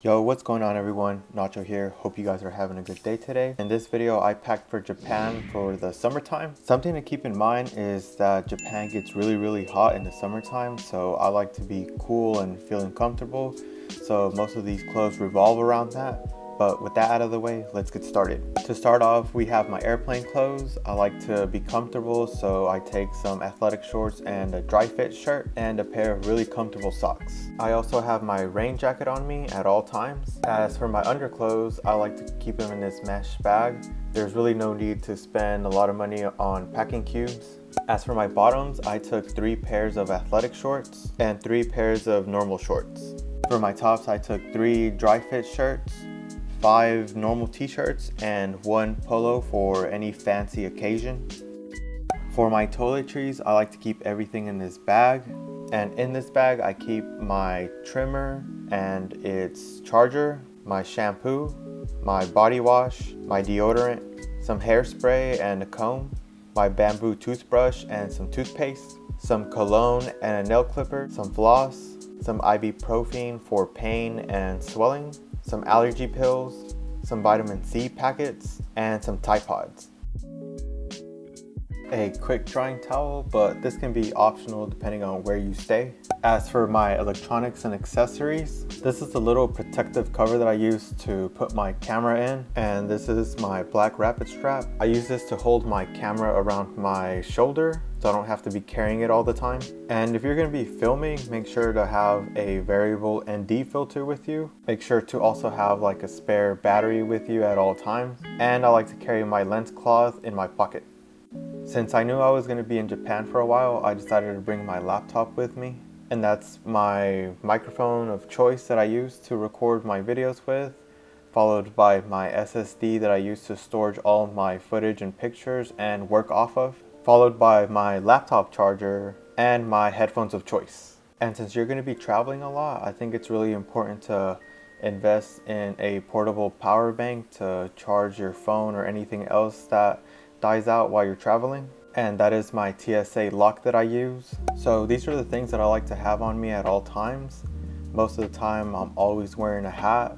Yo, what's going on everyone? Nacho here. Hope you guys are having a good day today. In this video, I packed for Japan for the summertime. Something to keep in mind is that Japan gets really hot in the summertime, so I like to be cool and feeling comfortable. So most of these clothes revolve around that. But with that out of the way, let's get started. To start off, we have my airplane clothes. I like to be comfortable, so I take some athletic shorts and a dry fit shirt and a pair of really comfortable socks. I also have my rain jacket on me at all times. As for my underclothes, I like to keep them in this mesh bag. There's really no need to spend a lot of money on packing cubes. As for my bottoms, I took 3 pairs of athletic shorts and 3 pairs of normal shorts. For my tops, I took 3 dry fit shirts, 5 normal t-shirts, and 1 polo for any fancy occasion. For my toiletries, I like to keep everything in this bag, and in this bag I keep my trimmer and its charger, my shampoo, my body wash, my deodorant, some hairspray and a comb, my bamboo toothbrush and some toothpaste, some cologne and a nail clipper, some floss, some ibuprofen for pain and swelling, some allergy pills, some vitamin C packets, and some Tide Pods. A quick drying towel, but this can be optional depending on where you stay. As for my electronics and accessories, this is the little protective cover that I use to put my camera in, and this is my black rapid strap. I use this to hold my camera around my shoulder, so I don't have to be carrying it all the time. And if you're gonna be filming, make sure to have a variable ND filter with you. Make sure to also have like a spare battery with you at all times. And I like to carry my lens cloth in my pocket. Since I knew I was gonna be in Japan for a while, I decided to bring my laptop with me. And that's my microphone of choice that I use to record my videos with, followed by my SSD that I use to storage all my footage and pictures and work off of, followed by my laptop charger and my headphones of choice. And since you're going to be traveling a lot, I think it's really important to invest in a portable power bank to charge your phone or anything else that dies out while you're traveling. And that is my TSA lock that I use. So these are the things that I like to have on me at all times. Most of the time, I'm always wearing a hat.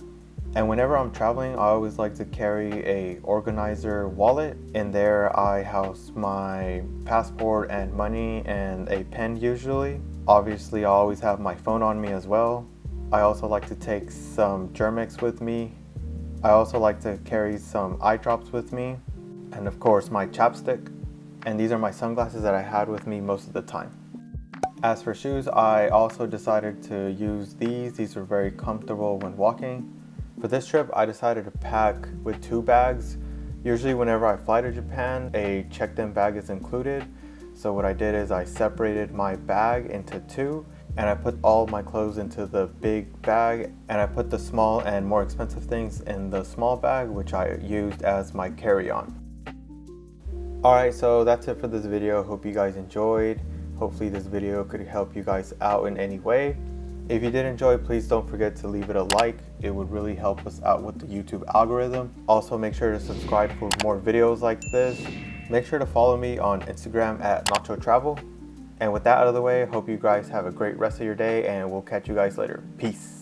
And whenever I'm traveling, I always like to carry an organizer wallet. In there, I house my passport and money and a pen usually. Obviously, I always have my phone on me as well. I also like to take some Germex with me. I also like to carry some eye drops with me. And of course, my chapstick. And these are my sunglasses that I had with me most of the time. As for shoes, I also decided to use these. These are very comfortable when walking. For this trip, I decided to pack with 2 bags. Usually whenever I fly to Japan, a checked-in bag is included. So what I did is I separated my bag into 2, and I put all my clothes into the big bag, and I put the small and more expensive things in the small bag, which I used as my carry-on. Alright, so that's it for this video. Hope you guys enjoyed. Hopefully this video could help you guys out in any way. If you did enjoy, please don't forget to leave it a like. It would really help us out with the YouTube algorithm. Also, make sure to subscribe for more videos like this. Make sure to follow me on Instagram at Nacho Travel. And with that out of the way, hope you guys have a great rest of your day, and we'll catch you guys later. Peace.